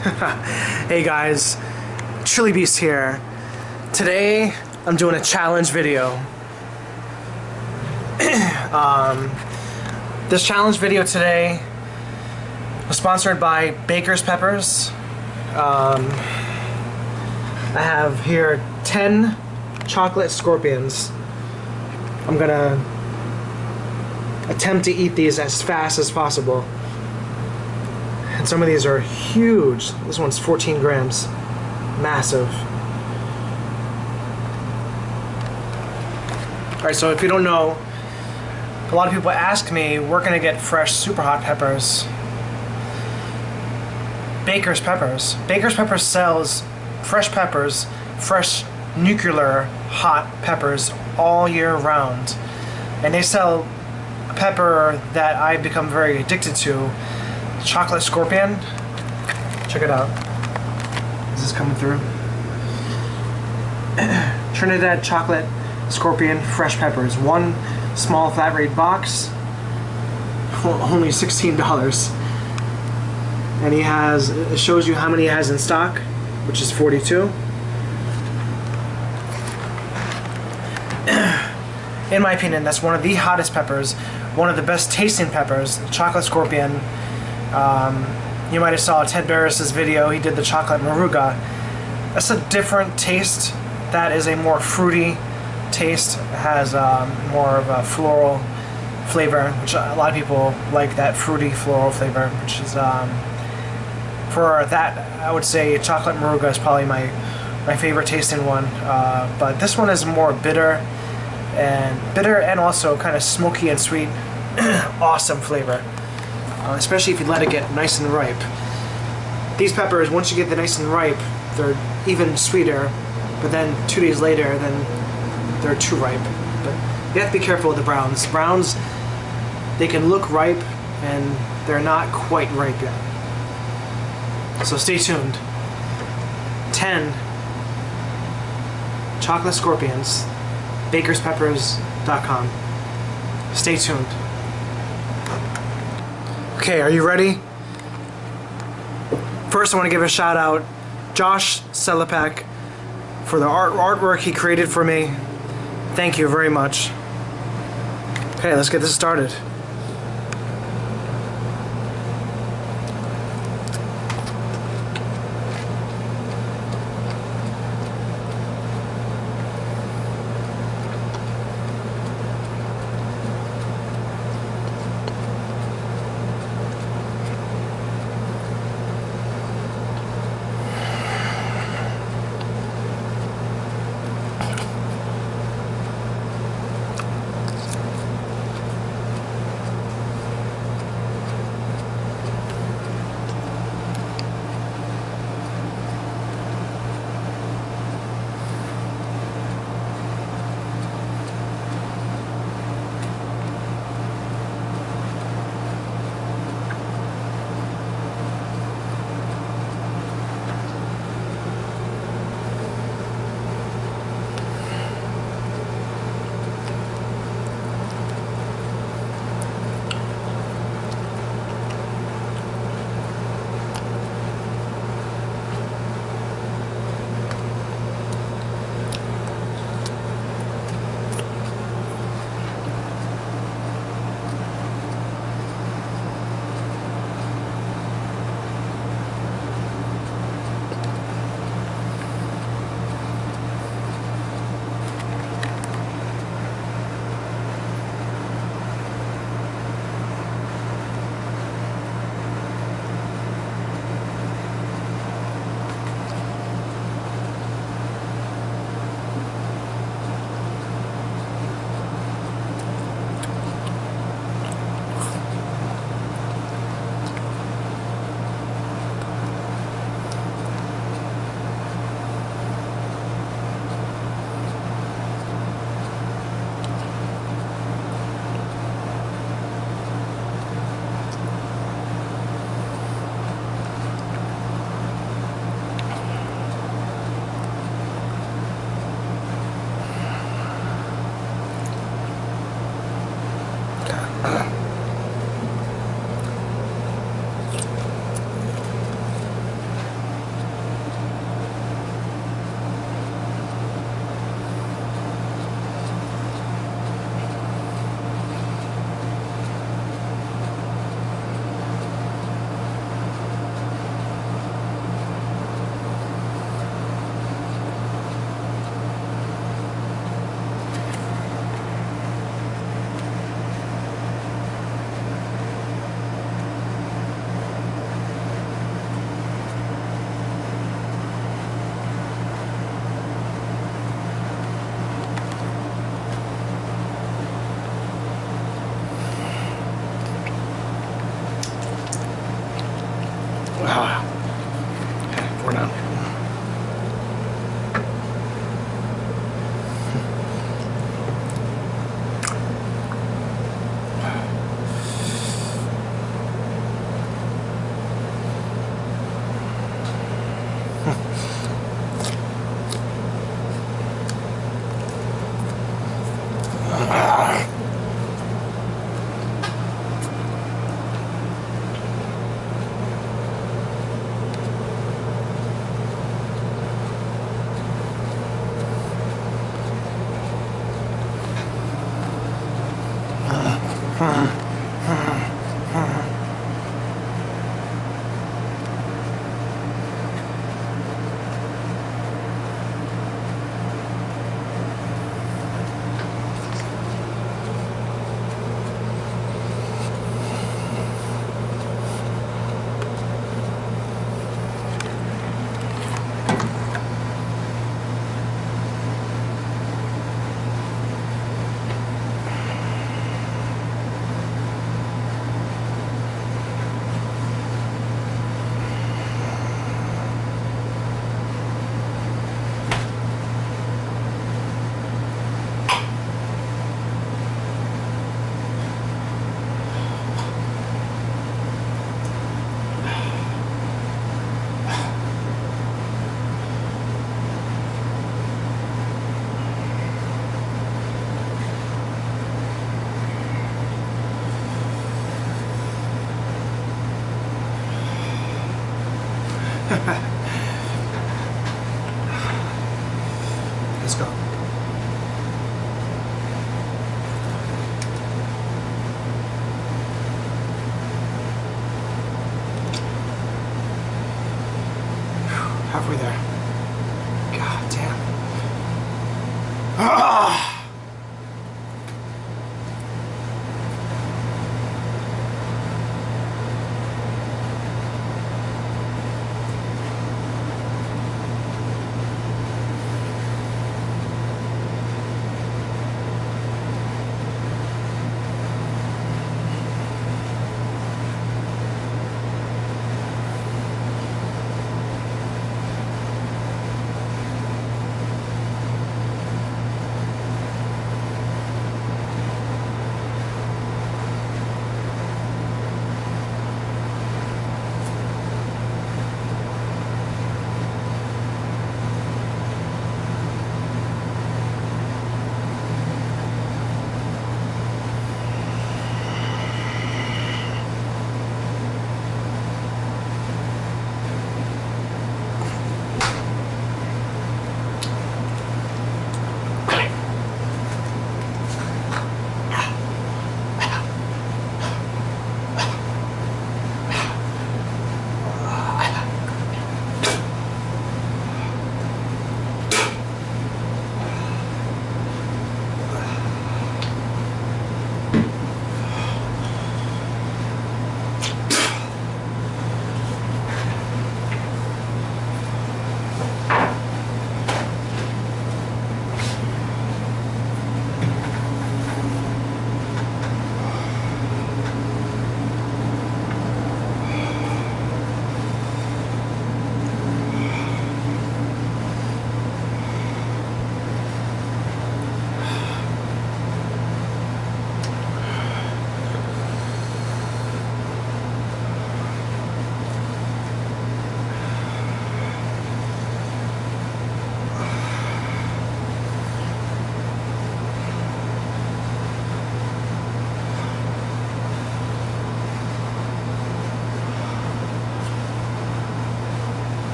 Hey guys, Chili Beast here. Today I'm doing a challenge video. This challenge video today was sponsored by Baker's Peppers. I have here 10 chocolate scorpions. I'm gonna attempt to eat these as fast as possible. And some of these are huge. This one's 14 grams. Massive. Alright, so if you don't know, a lot of people ask me, where can I get fresh super hot peppers? Baker's Peppers. Baker's Peppers sells fresh peppers, fresh nuclear hot peppers all year round. And they sell a pepper that I've become very addicted to. Chocolate scorpion. Check it out. Is this coming through? Trinidad chocolate scorpion fresh peppers. One small flat rate box. Only $16. And he has, it shows you how many he has in stock, which is 42. In my opinion, that's one of the hottest peppers, one of the best tasting peppers, chocolate scorpion. You might have saw Ted Barris' video. He did the chocolate moruga. That's a different taste. That is a more fruity taste. It has more of a floral flavor, which a lot of people like, that fruity floral flavor, which is for that I would say chocolate moruga is probably my favorite tasting one. But this one is more bitter and also kind of smoky and sweet. Awesome flavor. Especially if you let it get nice and ripe. These peppers, once you get them nice and ripe, they're even sweeter, but then 2 days later, then they're too ripe. But you have to be careful with the browns. Browns, they can look ripe, and they're not quite ripe yet. So stay tuned. 10 chocolate scorpions, bakerspeppers.com. Stay tuned. Okay, are you ready? First, I want to give a shout out Josh Celepek for the artwork he created for me. Thank you very much. Okay, let's get this started. for now. Let's go. Halfway there. God damn. Ah!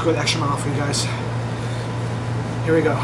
always go the extra mile for you guys. Here we go.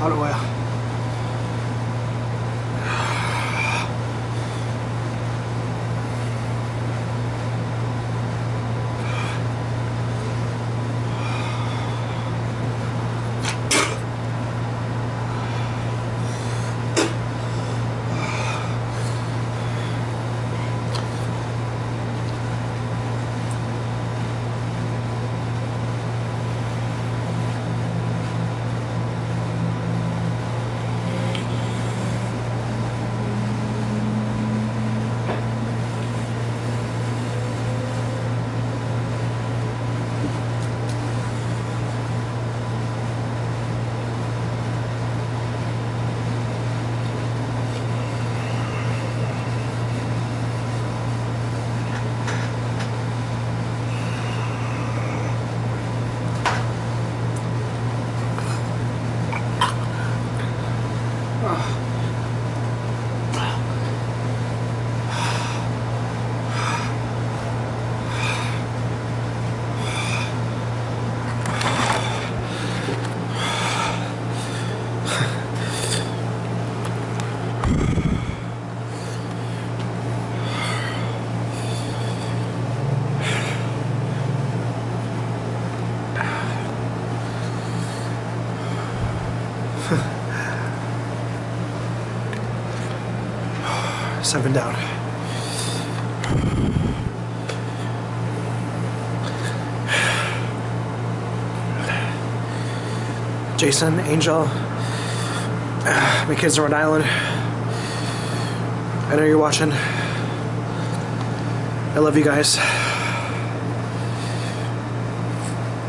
Out of oil. Seven down. Jason, Angel, my kids in Rhode Island. I know you're watching. I love you guys.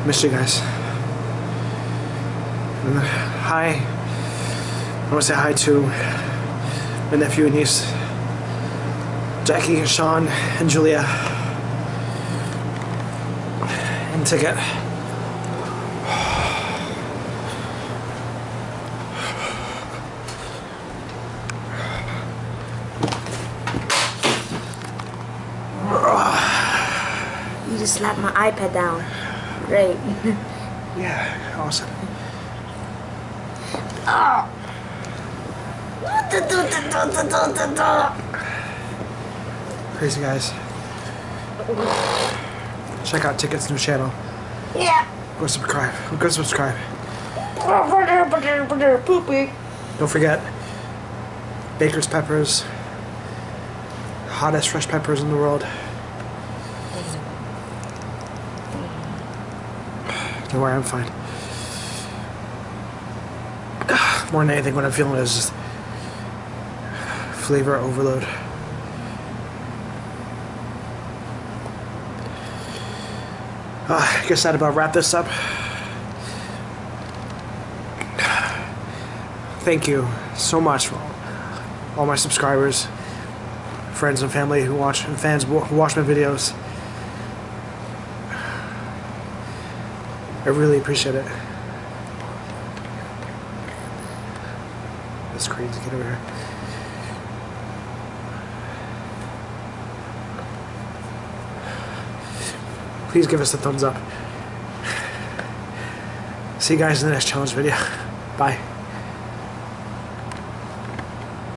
Miss you guys. And hi. I want to say hi to my nephew and niece. Jackie and Sean and Julia and Ticket. You just slapped my iPad down. Great. Yeah, awesome. Oh. Crazy guys. Check out Ticket's new channel. Yeah. Go subscribe. Go subscribe. Poopy. Don't forget, Baker's Peppers, hottest fresh peppers in the world. Don't worry, I'm fine. More than anything, what I'm feeling is just flavor overload. I guess I'd about wrap this up. Thank you so much for all my subscribers, friends and family who watch, and fans who watch my videos. I really appreciate it. The screen's getting over here. Please give us a thumbs up. See you guys in the next challenge video. Bye.